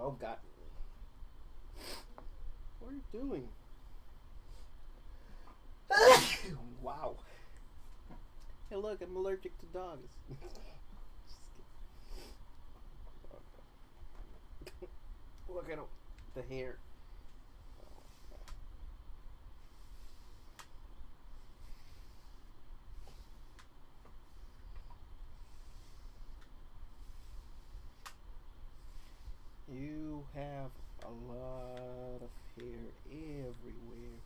Oh God. What are you doing? Wow. Hey look, I'm allergic to dogs. Look at the hair. You have a lot of hair everywhere.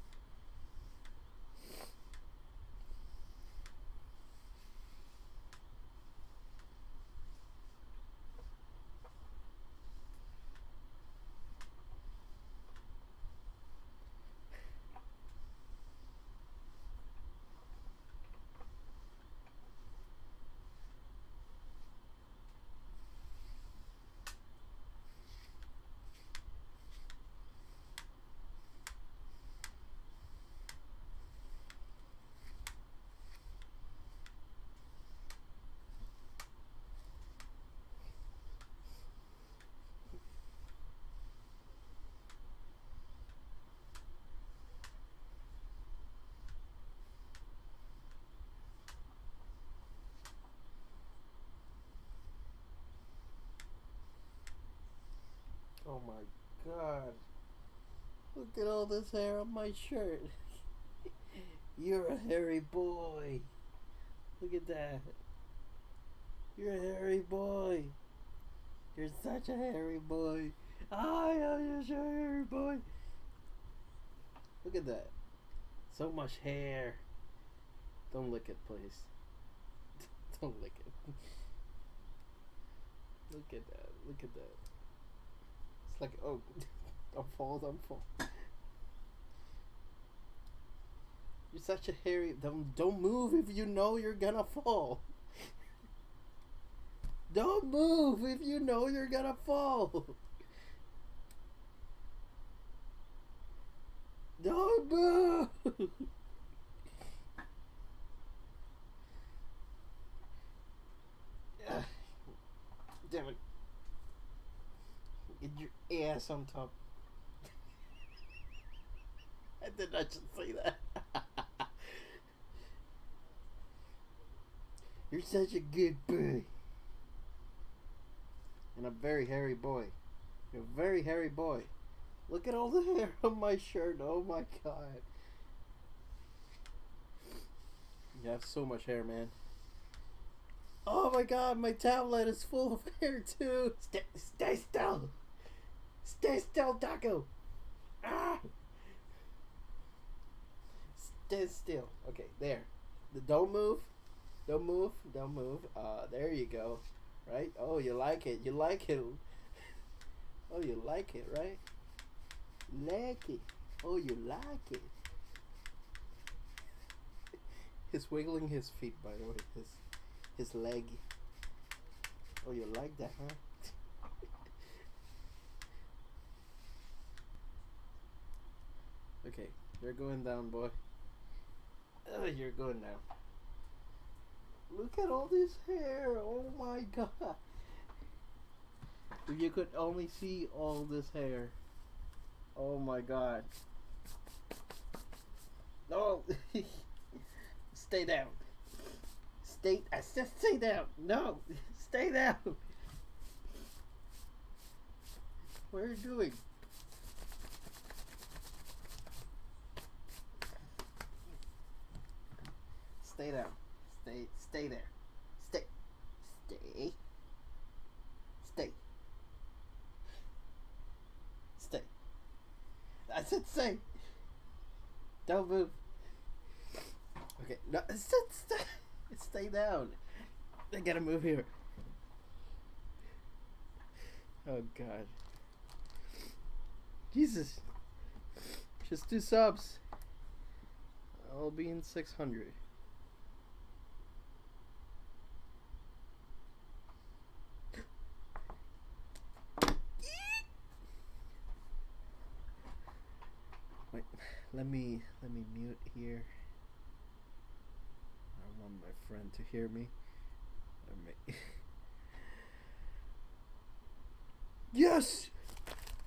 Oh my God, look at all this hair on my shirt. You're a hairy boy. Look at that. You're a hairy boy. You're such a hairy boy. I am such a hairy boy. Look at that. So much hair. Don't lick it, please. Don't lick it. Look at that. Look at that. Like, oh, don't fall. You're such a hairy, don't move if you know you're gonna fall. Don't move if you know you're gonna fall. Don't move. Damn it. Get your ass on top. I did not just say that. You're such a good boy. And a very hairy boy. You're a very hairy boy. Look at all the hair on my shirt. Oh my God. You have so much hair, man. Oh my God, my tablet is full of hair too. Stay still. Stay still, Taco! Ah! Stay still. Okay, there. Don't move. Don't move. Don't move. There you go. Right? Oh, you like it. You like it. Oh, you like it, right? Like it. Oh, you like it. He's wiggling his feet, by the way. His leg. Oh, you like that, huh? Okay, you're going down, boy. Ugh, you're going down. Look at all this hair. Oh my God. If you could only see all this hair. Oh my God. No. Stay down. I said stay down. No. Stay down. What are you doing? Stay down. Stay there. Stay. I said stay. Don't move. Okay, no, I said stay. Stay down. I gotta move here. Oh God. Jesus. Just 2 subs. I'll be in 600. Wait, let me mute here. I want my friend to hear me. Yes!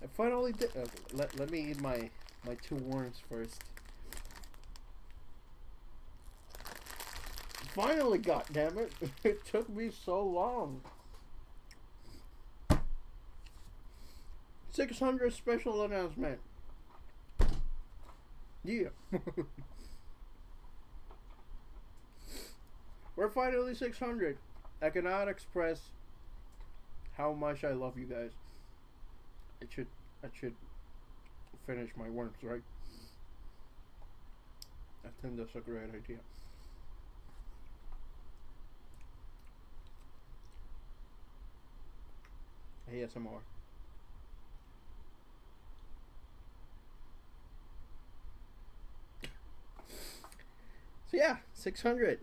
I finally did. Let me eat my two worms first. Finally, goddammit! It took me so long. 600 special announcement. Yeah. We're finally 600. I cannot express how much I love you guys. I should finish my worms, right? I think that's a great idea. ASMR. So yeah, 600.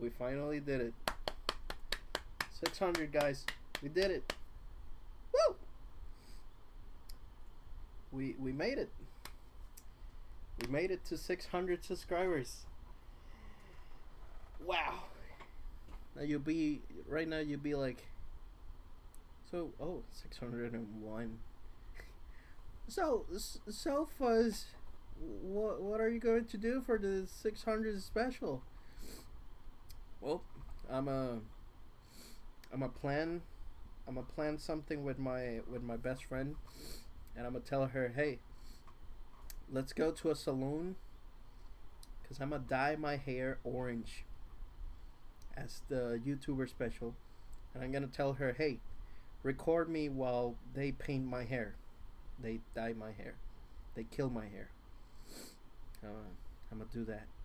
We finally did it. 600, guys. We did it. Woo! We made it. We made it to 600 subscribers. Wow. Now you'll be right now. You'll be like, so 601. So Fuzz, what are you going to do for the 600 special? Well, I'm a plan something with my best friend, and I'm gonna tell her, hey, let's go to a salon, cause I'm gonna dye my hair orange. As the YouTuber special, and I'm gonna tell her, hey, record me while they paint my hair, they dye my hair, they kill my hair. I'm gonna do that.